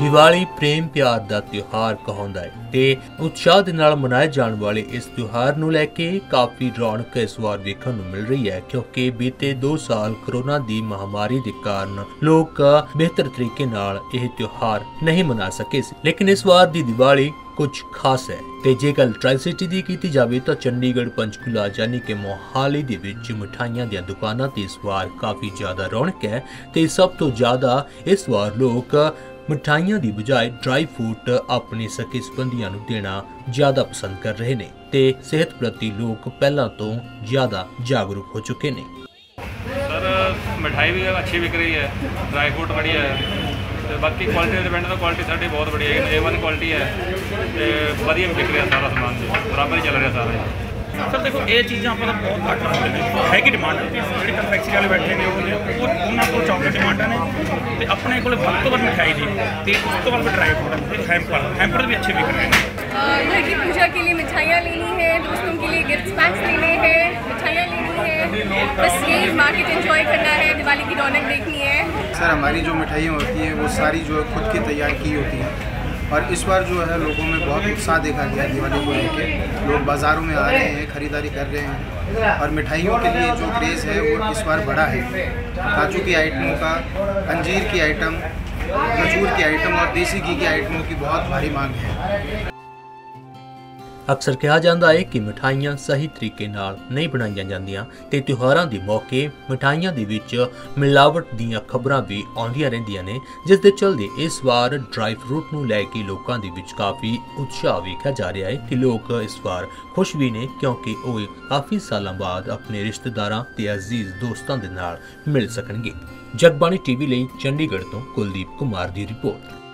दिवाली प्रेम प्यार दा त्योहार कहौंदा है ते उत्साह दे नाल मनाए जाण वाले इस त्योहार नूं लैके काफ़ी रौनक इस वार देखण नूं मिल रही है, क्योंकि बीते 2 साल कोरोना दी महामारी दे कारण लोग बेहतर तरीके नाल यह त्योहार नहीं मना सके, लेकिन इस वार दी दिवाली कुछ खास है। ते जे गल ट्राई सिटी दी कीती जावे तां चंडीगढ़ पंचकूला यानी कि मोहाली दे विच मिठाइयां दी दुकानां ते इस वार काफ़ी ज़्यादा रौनक है। ते सब तो ज़्यादा इस वार लोग मिठाइयां दी बजाय ड्राई फ्रूट अपने सके संबंधियों नूं देना ज़्यादा पसंद कर रहे ने ते सेहत प्रति लोग पहला तो ज़्यादा जागरूक हो चुके ने। सर मिठाई भी अच्छी बिक रही है, ड्राई फ्रूट बढ़िया है, बाकी क्वालिटी डिपेंड तो क्वालिटी साड़ी बहुत बढ़िया है, A1 क्वालिटी है, बढ़िया बिक रहा सारा सामान बराबर ही चल रहा सारा। सर देखो ये चीज़ें आप बहुत घट है कि डिमांड जी कन्फैक्चरी वाले बैठे ने उन्होंने को चॉकलेट डिमांड ने तो अपने को बद तो बद मिठाई जी तो उस तो बाद ड्राई फ्रूट हैम्पर भी अच्छे बिक रहे हैं। घर की पूजा के लिए मिठाइयाँ लेनी है, दोस्तों के लिए गिफ्ट पैक्स लेने हैं, मिठाइयाँ लेनी है, बस यही मार्केट एंजॉय करना है, दिवाली की रौनक देखनी है। सर हमारी जो मिठाइयाँ होती हैं वो सारी जो है खुद की तैयार की होती हैं और इस बार जो है लोगों में बहुत उत्साह देखा गया दिवाली को लेकर, लोग बाज़ारों में आ रहे हैं, ख़रीदारी कर रहे हैं और मिठाइयों के लिए जो क्रेज़ है वो इस बार बड़ा है। काजू की आइटमों का, अंजीर की आइटम, खजूर की आइटम और देसी घी की आइटमों की बहुत भारी मांग है। अक्सर कहा जाता है कि मिठाइयां सही तरीके नाल नहीं बनाई जांदियां ते त्योहारां दे मौके मिठाइयां दे विच मिलावट दीयां खबरां भी आउंदियां रहिंदियां ने, जिस दे चलदे इस बार ड्राई फ्रूट नूं लैके लोकां दे विच काफ़ी उत्साह वेखिया जा रहा है कि लोग इस बार खुश भी ने क्योंकि ओह काफ़ी साल बाद अपने रिश्तेदारां ते अजीज दोस्तां दे नाल मिल सकणगे। जगबाणी टीवी लई चंडीगढ़ तो कुलदीप कुमार की रिपोर्ट।